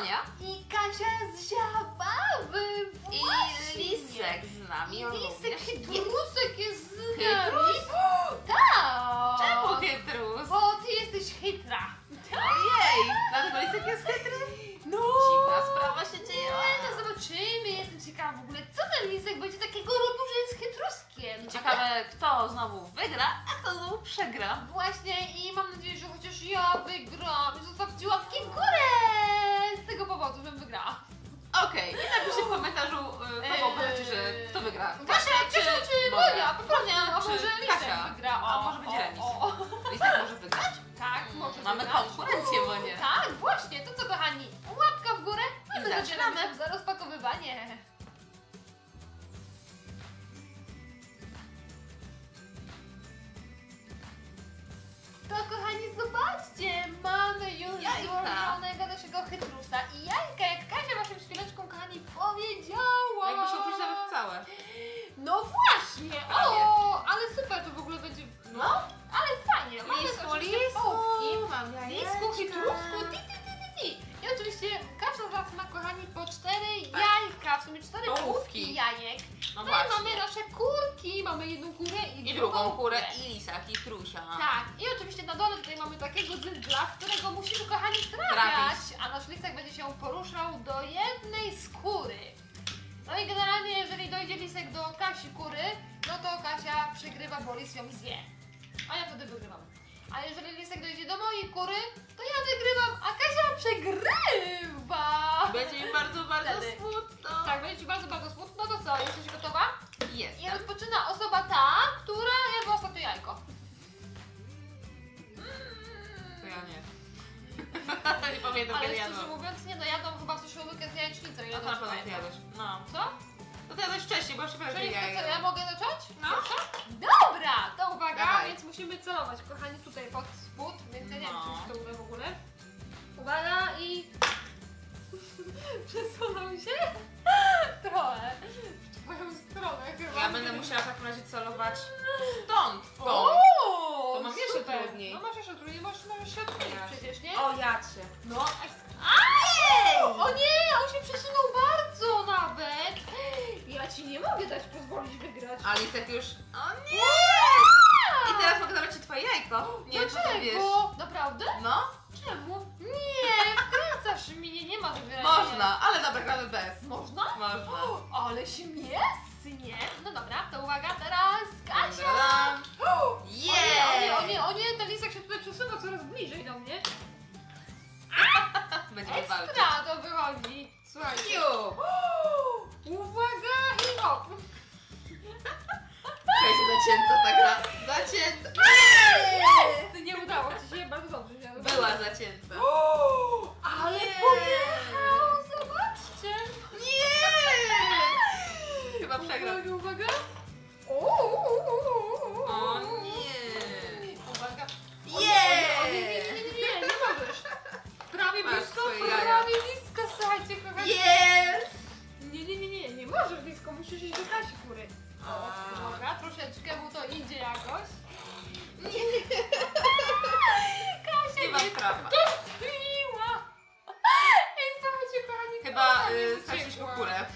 Sonia i Kasia z Zabawy. I Lisek z nami. Lisek chytrusek jest z nami. Tak! Czemu chytrus? Bo ty jesteś chytra. Ojej, dlatego Lisek jest chytry? No! Dziwna sprawa się dzieje. No zobaczymy, jestem ciekawa w ogóle, co ten Lisek będzie takiego robił, że jest chytruskiem. I ciekawe, kto znowu wygra, a kto znowu przegra. Właśnie i mam nadzieję, że chociaż ja wygram. Zostawcie łapki w górę z tego powodu, żebym wygrała. Okej, i napiszcie w komentarzu, kogo uważacie, że kto wygra. Kasia czy Monia? Po prostu, a może Lisek wygra. A może będzie remis. Lisek może wygrać? Tak, może. Mamy konkurencję, Monia. Tak, właśnie, to co kochani, łapka w górę, no my zaczynamy za rozpakowywanie. To kochani, zobaczcie, mamy już złożonego naszego chytrusa i jajka, jak Kasia właśnie przed chwileczką, kochani, powiedziała. Jakby się oprócz nawet całe. No właśnie, o, ale super to w ogóle będzie, no, ale fajnie. Mamy też oczywiście połówki, mamy lisku, chytrusku, i oczywiście Kasia z nas ma, kochani, po 4 jajka, w sumie 4 połówki jajek. No tutaj właśnie mamy nasze kurki, mamy jedną kurę i drugą kurę i lisa chytrusia. Tak, i oczywiście na dole tutaj mamy takiego zyndla, w którego musimy, kochani, trafiać, a nasz lisek będzie się poruszał do jednej skóry. No i generalnie, jeżeli dojdzie lisek do Kasi kury, no to Kasia przegrywa, bo lis ją zje, a ja wtedy wygrywam. A jeżeli lisek dojdzie do mojej kury, to ja wygrywam, a Kasia przegrywa! Będzie mi bardzo, bardzo smutno. Tak, będzie ci bardzo, bardzo smutno. To co, jesteś gotowa? Jest. I rozpoczyna osoba ta, która jadła ostatnie jajko. To ja nie. Nie pamiętam, ale kiedy szczerze mówiąc, nie, no jadłam chyba w zeszłym weekend jajecznicą. No to na pewno ty jadłeś. No. Co? No to jadłeś wcześniej, bo jeszcze pewnie jajko. Czyli co, ja mogę zacząć? No. Dobra, to uwaga, więc musimy celować, kochani, tutaj pod spód, więc ja nie wiem, czy już to uda w ogóle. Uwaga i... przesunął się trochę w twoją stronę chyba. Ja będę musiała w takim razie celować stąd, bo to masz jeszcze trudniej. No masz jeszcze trudniej, możesz się odmienić przecież, nie? O, jadź się. No. Ajej! O nie, on się przesunął bardzo nawet. Ja ci nie mogę dać pozwolić wygrać. A lisek już... O nie! I teraz mogę zabrać ci twoje jajko. Nie, dlaczego? Wiesz. Naprawdę? No. Czemu? Nie, wkracasz mnie, nie ma wybierania. Można, ale dobra, gramy bez. Można? Można. O, ale śmiesznie. No dobra, to uwaga, teraz Kasia. Jej! O nie, ten lisek się tutaj przesuwa coraz bliżej do mnie. Będziemy walczyć. Ekstra to wychodzi. Słuchajcie. Uwaga i hop. Słuchajcie, zacięta ta gra. Zacięta. Jest! Nie udało ci się, bardzo dobrze. Była zacięta. Ale pojechał, zobaczcie. Nie! Chyba przegrał. Uwaga, uwaga. O nie. Uwaga. Nie możesz. Prawie blisko, prawie blisko, słuchajcie, kochani. Jest! Nie możesz blisko, musisz iść do Kasi kury. Dobra, troszeczkę mu to idzie jakoś. Nie. Kasia nie trafiła. Ej, słuchajcie, kochani. Chyba straciłam kurę.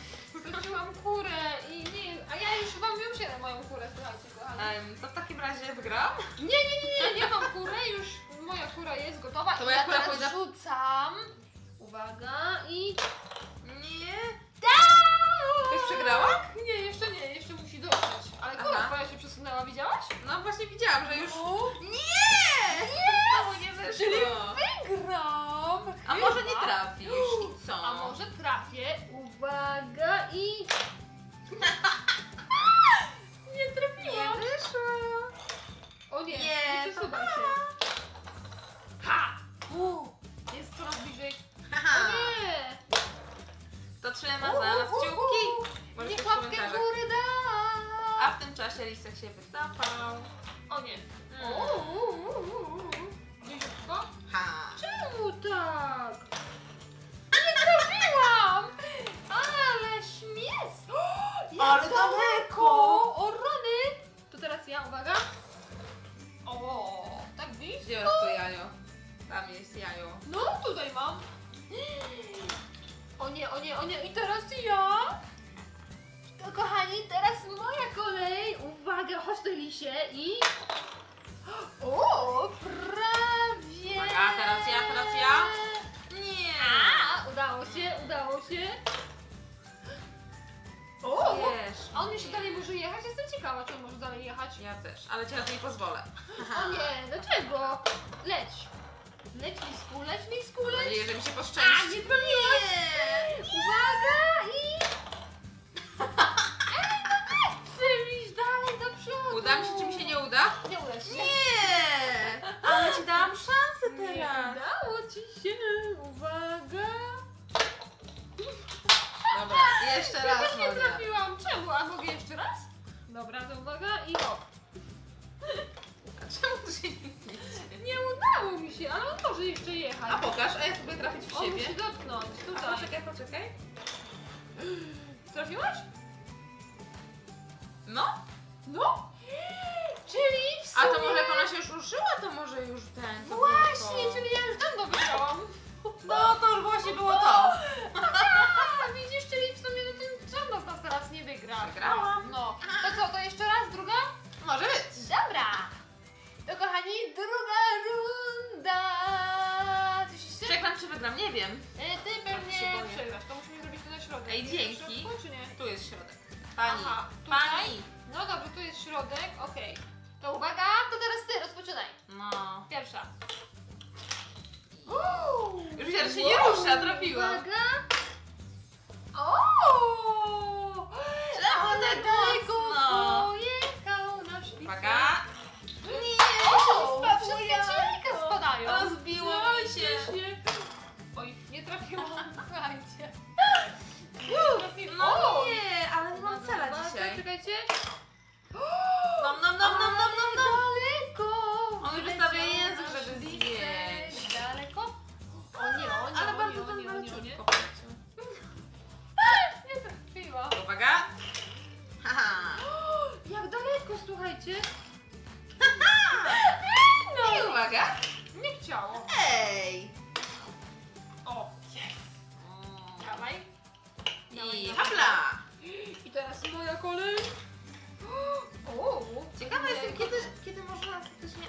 Straciłam kurę i nie... A ja już wam wziąłem moją kurę, słuchajcie, kochani. To w takim razie wygram? Nie mam kurę, już moja kura jest gotowa. To ja teraz rzucam. Uwaga i... Nie. Już przegrała? Nie, jeszcze nie, jeszcze musi dotrzeć. Ale kurwa, twoja się przesunęła, widziałaś? No właśnie widziałam, że już... Nie! Nie zeszło. Czyli wygram! Chyba. A może nie trafisz? I co? A może trafię? Uwaga i... nie trafiłam! Nie wyszło! O nie, nie przesuwa się. Ha! Jest coraz bliżej. O nie! To trzyma za nas kciuki. Niech łapkę w górę da. A w tym czasie lisek się wycofał. O nie. Dziesiątko? Czemu tak? Nie trafiłam! Ale śmiesz! Ale daleko! O rany! To teraz ja, uwaga. O, tak widzisz? Gdzie jest to jajo? Tam jest jajo. No, tutaj mam. O nie, o nie, o nie. I teraz ja. Kochani, teraz moja kolej. Uwaga, chodź do Lisie i... O, prawie. A teraz ja. Nie. A, udało się, udało się. O, wiesz, on jeszcze dalej może jechać? Jestem ciekawa, czy on może dalej jechać. Ja też, ale cię na to nie pozwolę. O nie, dlaczego? Leć. Leć, Lisku, leć, Lisku, leć. Mam nadzieję, że mi się poszczęści. A, nie pomyliłaś. Uwaga i... Ej, no nie chcę iść dalej do przodu. Uda mi się, czy mi się nie uda? Nie uda się. Nie, ale ci dałam szansę teraz. Nie udało ci się, uwaga. Dobra, jeszcze raz. Ja też nie trafiłam. Czemu? A mogę jeszcze raz? Dobra, to uwaga i hop. A czemu się nie udało mi się, ale on może jeszcze jechać. A pokaż, a ja spróbuję trafić w siebie. On musi dotknąć tutaj. A poczekaj, poczekaj. Trafiłaś? No. No. Czyli w sumie... A to może jak ona się już ruszyła, to może już ten... To właśnie, to... czyli ja już tam dowiedziałam. No to właśnie było to. Widzisz, czyli w sumie ten żadna z nas teraz nie wygra. Wygrałam. No. To co, to jeszcze raz? Druga? Może być. Dobra. To kochani, druga runda. Przegram czy wygram? Nie wiem. Ty pewnie przegrasz. To musimy zrobić to na środek. Ej, dzięki. Środku, czy nie? Tu jest środek. Pani. Aha, pani. No dobrze, tu jest środek. Okej. Okay. To uwaga, to teraz ty rozpoczynaj. No. Pierwsza. Już ja się nie rusza, trafiłam. Uwaga. Ooooooo! Ale daleko pojechał nasz Lisek. Uwaga! Nie! Wszystkie cielika spadają. Rozbiło mi się. Oj, nie trafiłam, słuchajcie. No nie, ale nie mam cela dzisiaj. Czekajcie. Nom, nom, nom, nom, nom, nom. Daleko. On już wystawia język, żeby zjeść. Daleko? O nie, o nie, ale bardzo ten maleczutko. Uwaga! Haha! Jak daleko, słuchajcie! No. I uwaga! Nie chciało! Ej! O! Jest! Dawaj! I hapla! I teraz moja kolej! O! Ciekawe jestem, kiedy można faktycznie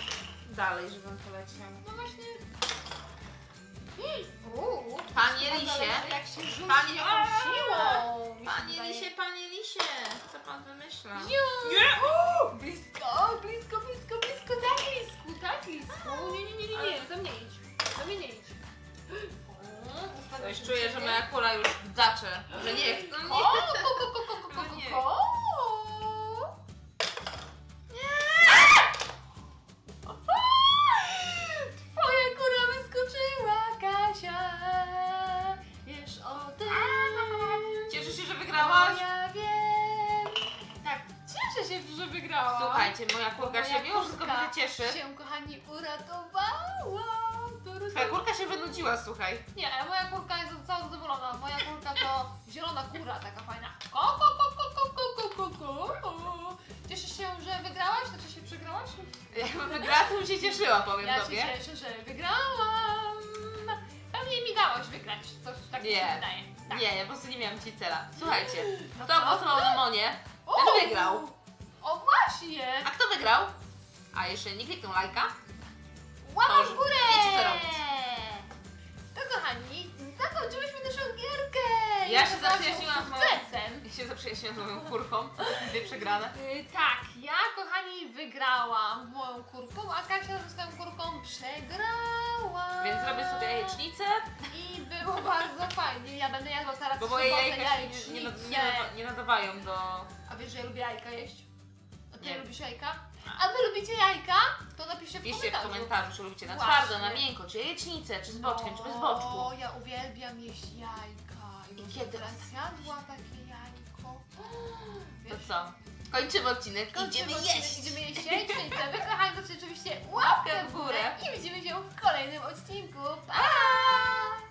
dalej, żebym poleciał. No właśnie! Panie Lisie, panie siłą! Panie Lisie, panie Lisie, co pan wymyśla? Blisko, blisko, blisko, blisko, tak Lisku, tak Lisku. Nie, do mnie idź, do mnie nie idź. Ktoś czuje, że moja kula już dacze, że nie chcę. Że wygrałam. Słuchajcie, moja kurka się mimo wszystko będzie cieszy. Się, kochani, uratowała. Twoja kurka się wynudziła, słuchaj. Nie, ale moja kurka jest cała zadowolona. Moja kurka to zielona kura, taka fajna. Cieszysz się, że wygrałaś? Znaczy się przegrałaś? Jakbym wygrała, to bym się cieszyła, powiem tobie. Ja się cieszę, że wygrałam. Pewnie mi dałaś wygrać, coś tak mi się wydaje. Tak. Nie, ja po prostu nie miałam ci cela. Słuchajcie, to głosował na Monię. Ten wygrał. O właśnie! A kto wygrał? A jeszcze nie kliknął lajka? Łapa w górę! Wiecie co robić. To kochani, zakończyłyśmy naszą gierkę! Ja się zaprzyjaźniłam z moją... Ja się zaprzyjaźniłam z moją kurką. Dwie przegrane. Tak, ja kochani wygrałam moją kurką, a Kasia z tą kurką przegrała. Więc zrobię sobie jajecznicę. I było bardzo fajnie. Ja będę jadła teraz. Bo moje jajka się nie nadawają do... A wiesz, że ja lubię jajka jeść? Nie lubisz jajka? A wy lubicie jajka? To napiszcie w komentarzu, czy lubicie na twardo, na miękko, czy jajecznicę, czy z boczkiem, czy bez boczku. O, ja uwielbiam jeść jajka. I kiedy raz jadła takie jajko. To co? Kończymy odcinek. Idziemy jeść. Idziemy jeść jajecznicę. Wy kochani, oczywiście łapkę w górę. I widzimy się w kolejnym odcinku. Pa!